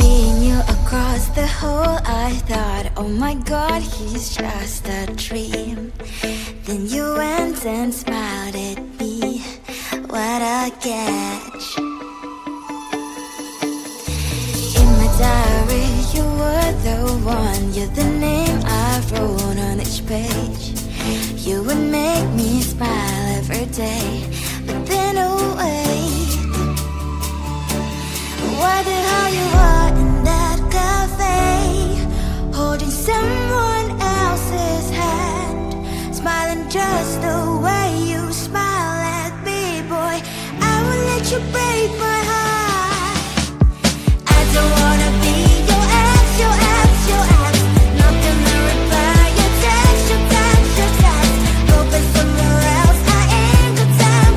Seeing you across the hall, I thought, oh my god, he's just a dream. Then you went and smiled at me. What a catch. In my diary, you were the one. You're the name I wrote on each page. You would make me smile every day, but then away. Wondered how you are in that cafe, holding someone else's hand, smiling just the way you smile at me, boy. I will let you break my heart. I don't wanna be your ex, your ex, your ex. Not gonna reply your text, your text, your text. Hoping somewhere else I ain't got time.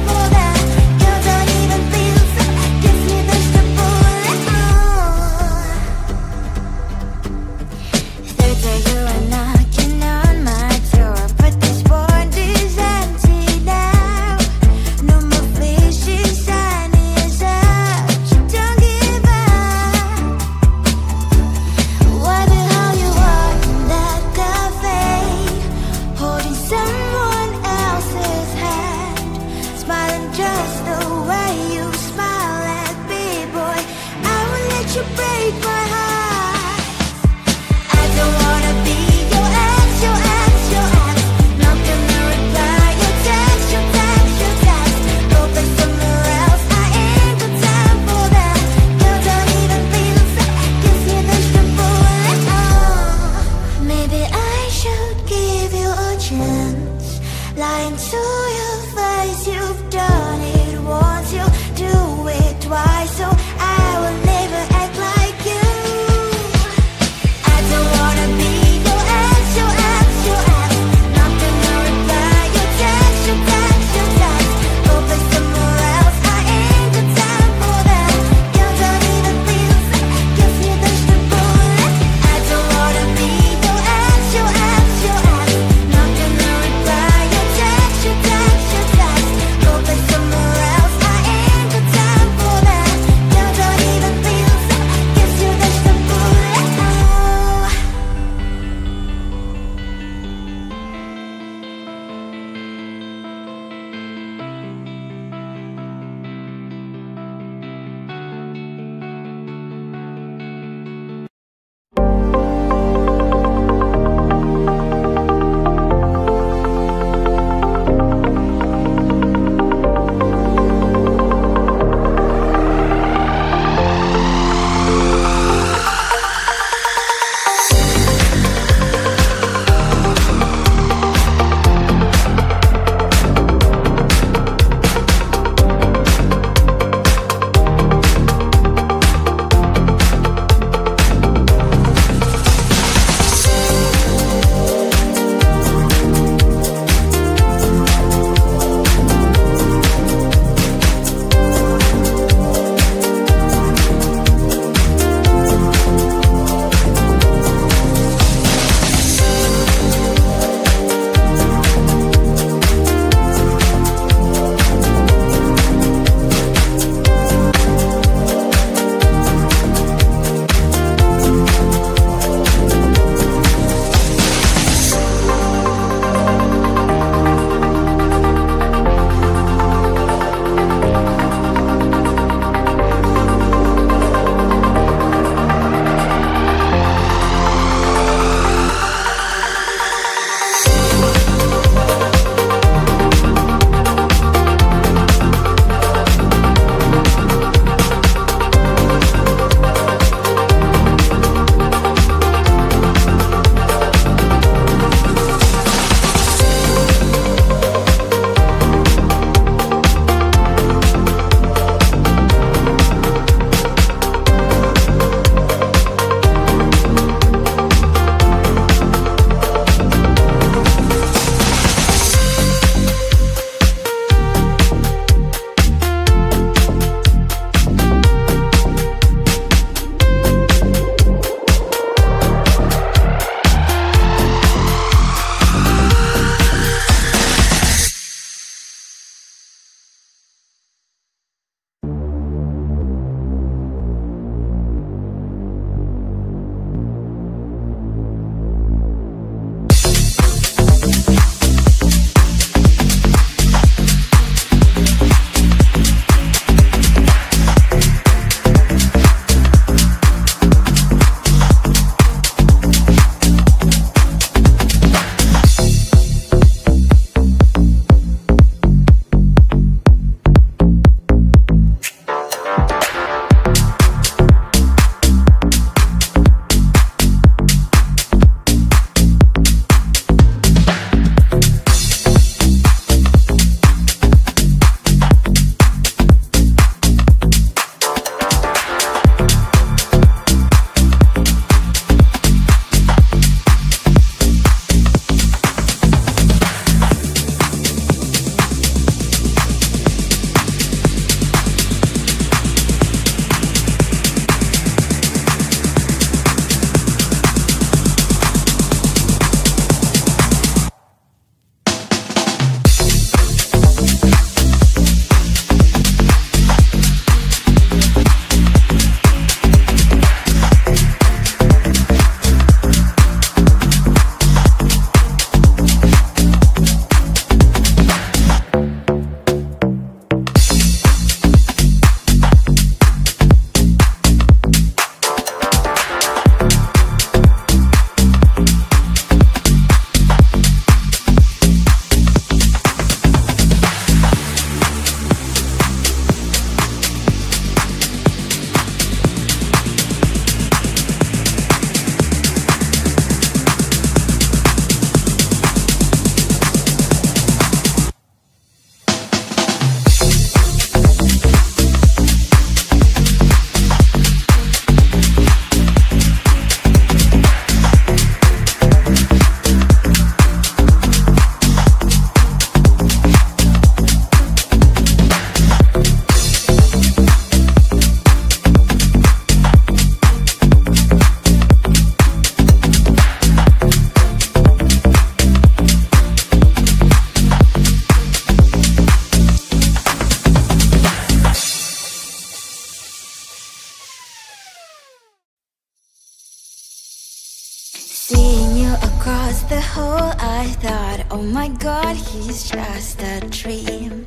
hole, I thought, oh my god, he's just a dream.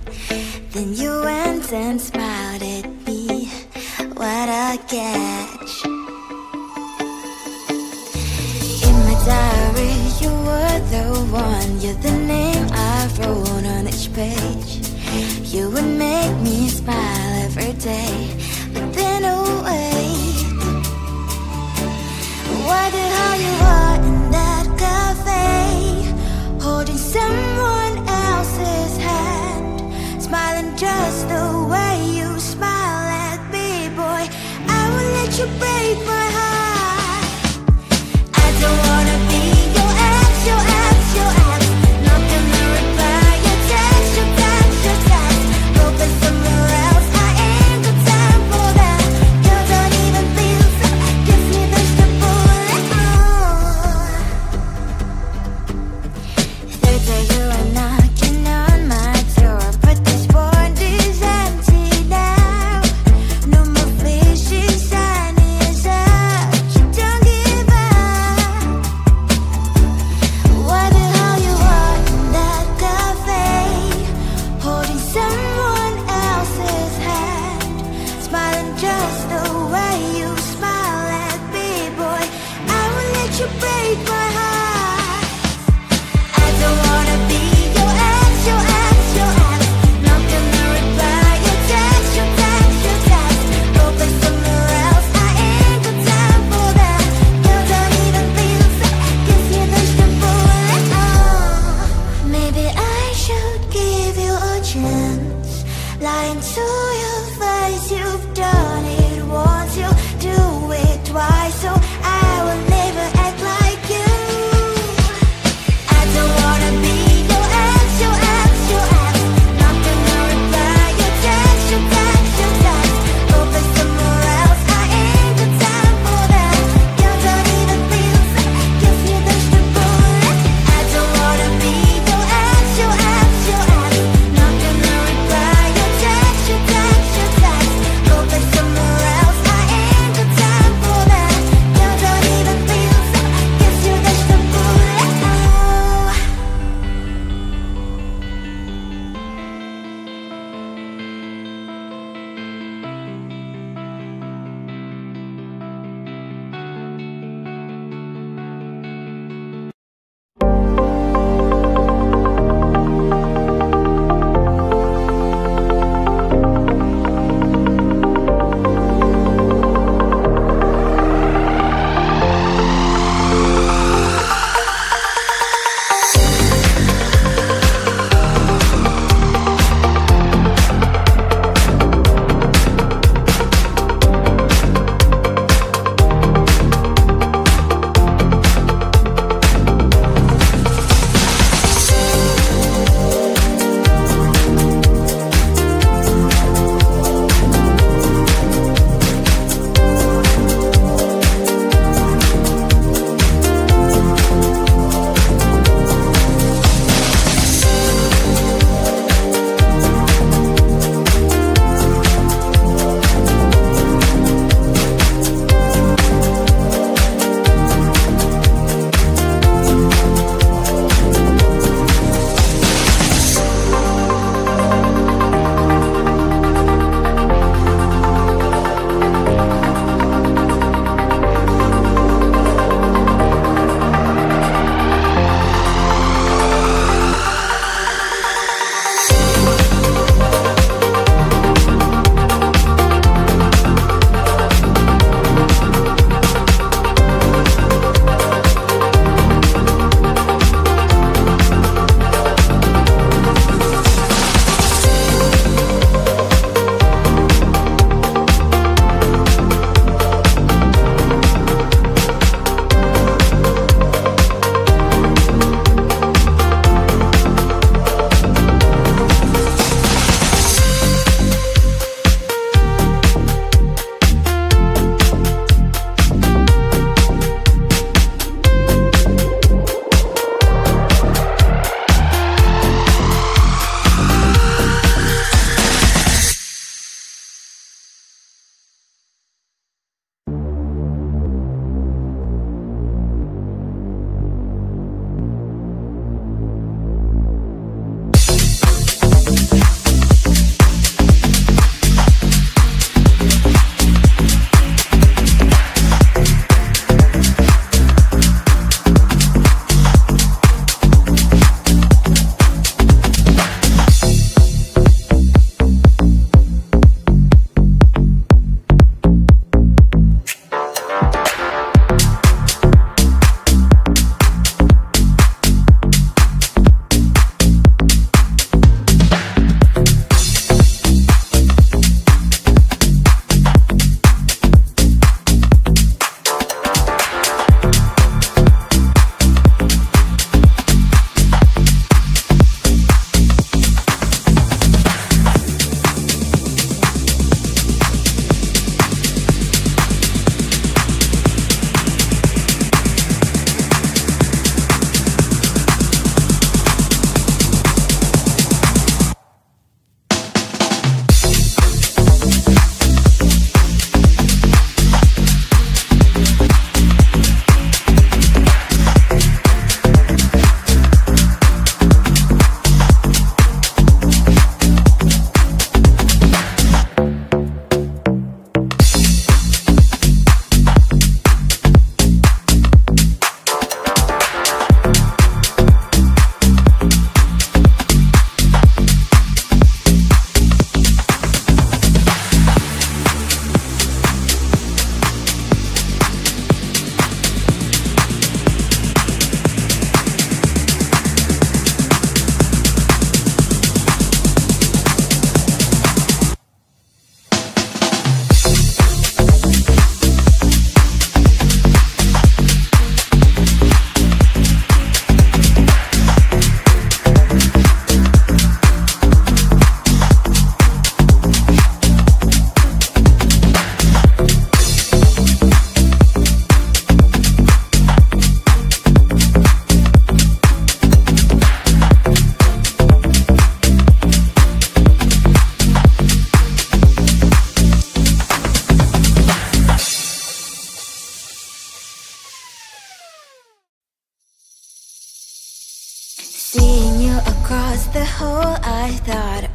Then you went and smiled at me. What a catch. In my diary, you were the one. You're the name I wrote on each page. You would make me smile every day, but then oh wait, wondered how you are in that cafe, holding someone else's hand, smiling just the way you smile at me, boy. I will let you break my heart. I don't wanna be your ex, your ex, your ex. Not gonna reply your text, your text, your text. Go for somewhere else, I ain't got time for that. You don't even feel so, gives me vegetable like more. They say you are knocking on my door, but this board is empty now. No more flashy signs up. You don't give up. What the hell you are in that cafe, holding someone else's hand, smiling just the way you smile at me, boy. I will let you break my heart. I don't wanna be your ex, your ex, your ex. Not gonna reply your text, your text, your text. Go for somewhere else, I ain't got time for that. You don't even feel sad, gives me vegetable at all. Maybe I should give you a chance. Lying to your face, you've done it once, you do it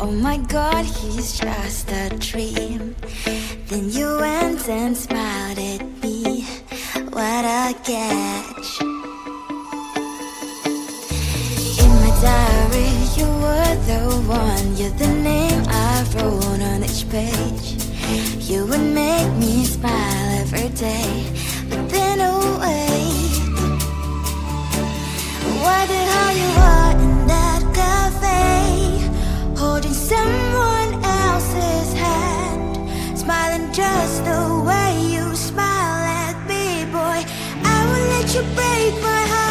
Oh my God, he's just a dream. Then you went and smiled at me. What a catch. In my diary, you were the one. You're the name I wrote on each page. You would make me smile every day, but then away. Why did how you are in that cafe, holding someone else's hand, smiling just the way you smile at me, boy. I will let you break my heart.